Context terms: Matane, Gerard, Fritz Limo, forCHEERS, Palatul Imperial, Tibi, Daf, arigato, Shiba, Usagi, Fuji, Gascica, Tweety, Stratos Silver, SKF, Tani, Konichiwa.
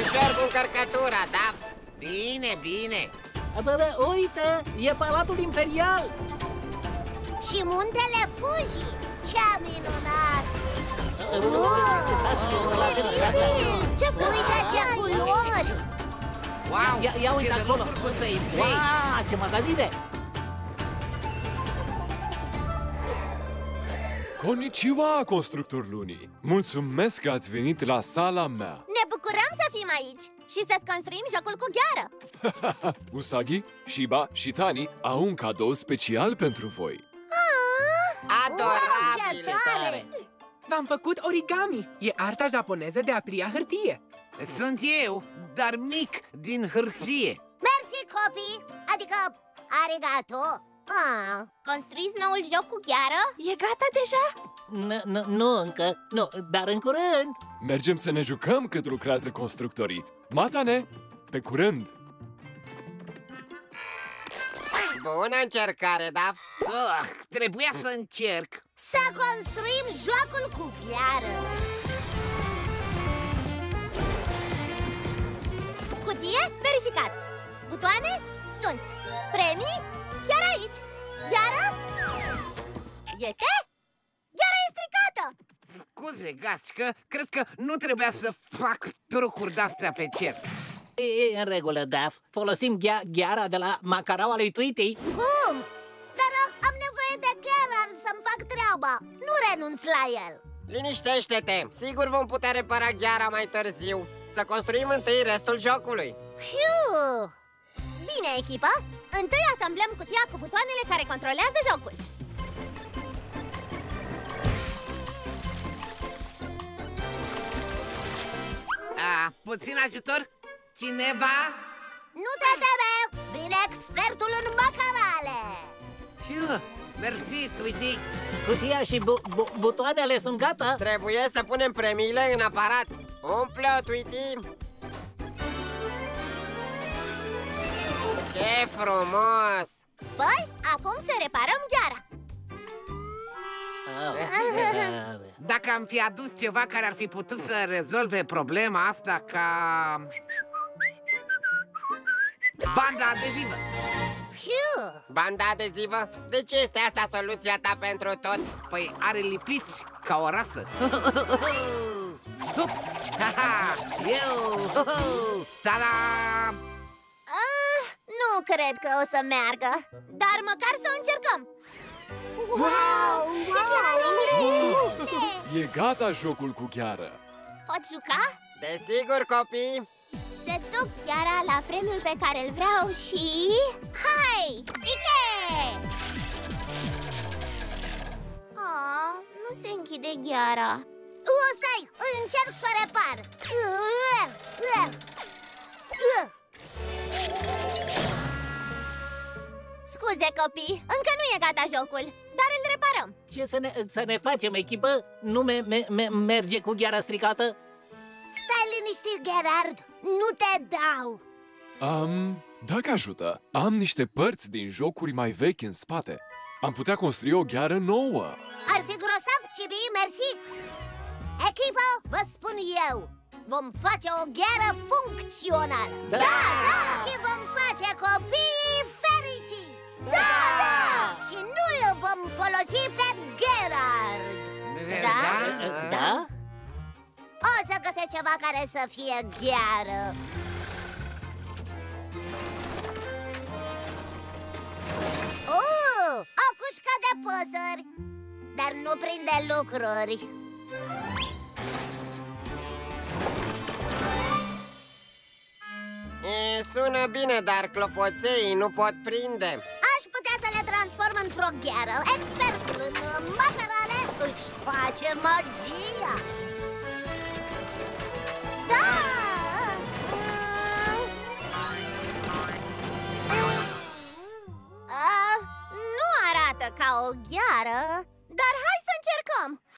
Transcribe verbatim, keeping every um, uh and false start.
Ușor cu încărcătura, da? Bine, bine. Bă, bă, uite, e Palatul Imperial. Și muntele Fuji. Ce minunat! Ce uite, ce culori! Wow, ia uite acolo! Ce magazine! Konichiwa, constructori lunii! Mulțumesc că ați venit la sala mea! Ne bucurăm să fim aici și să-ți construim jocul cu gheară! Usagi, Shiba și Tani au un cadou special pentru voi! Adorabile tare! V-am făcut origami! E arta japoneză de a plia hârtie! Sunt eu, dar mic din hârtie! Mersi, copii! Adică, arigato! Ah, construiți noul joc cu gheară? E gata deja? Nu încă, nu, dar în curând! Mergem să ne jucăm cât lucrează constructorii! Matane, pe curând! Bună încercare, Daf! Oh, trebuia să încerc! Să construim jocul cu gheară! Cutie verificat! Butoane sunt! Premii chiar aici! Gheara? Este? Gheara e stricată! Scuze, Gascica, cred că nu trebuia să fac trucuri de-astea pe cer. E, e în regulă, Daf. Folosim gheara de la macaraua lui Tweety. Cum? Dar am nevoie de Gerard să-mi fac treaba. Nu renunț la el. Liniștește-te. Sigur vom putea repara gheara mai târziu. Să construim întâi restul jocului. Hiu! Bine, echipă. Întâi asamblăm cutia cu butoanele care controlează jocul. A, puțin ajutor? Cineva? Nu te teme! Vine expertul în macarale! Iu, mersi, Tweety! Cutia și bu bu butoanele sunt gata! Trebuie să punem premiile în aparat! Umple-o, Tweety! Ce frumos! Păi, acum să reparăm gheara! Dacă am fi adus ceva care ar fi putut să rezolve problema asta ca... banda adezivă! Hiu. Banda adezivă? De ce este asta soluția ta pentru tot? Păi are lipiți ca o rasă. Tup! Ha-ha! Eu! Ta-da! Ah, nu cred că o să meargă, dar măcar să o încercăm. Wow! wow, ce wow. Ce e gata jocul cu gheară! Pot juca? Desigur, copii! Se duc gheara la premiul pe care îl vreau și... hai! Ike! Oh, nu se închide gheara. O, stai! Încerc să repar! Scuze, copii! Încă nu e gata jocul, dar îl reparăm! Ce să ne, să ne facem, echipă? Nu me, me, me, merge cu gheara stricată? Stai liniștit, Gerard! Nu te dau! Um, dacă ajută, am niște părți din jocuri mai vechi în spate. Am putea construi o gheară nouă. Ar fi grosav, Tibi, mersi! Echipă, vă spun eu! Vom face o gheară funcțională! Da! da! da! Și vom face copiii fericiți! Da! da! Și nu îl vom folosi pe Gerard! Da? Da? da? O să găsesc ceva care să fie gheară. Uuu, o cușcă de păsări, dar nu prinde lucruri. E, sună bine, dar clopoței nu pot prinde. Aș putea să le transform într-o gheară. Expertul în materale își face magia. Da! A, nu arată ca o gheară.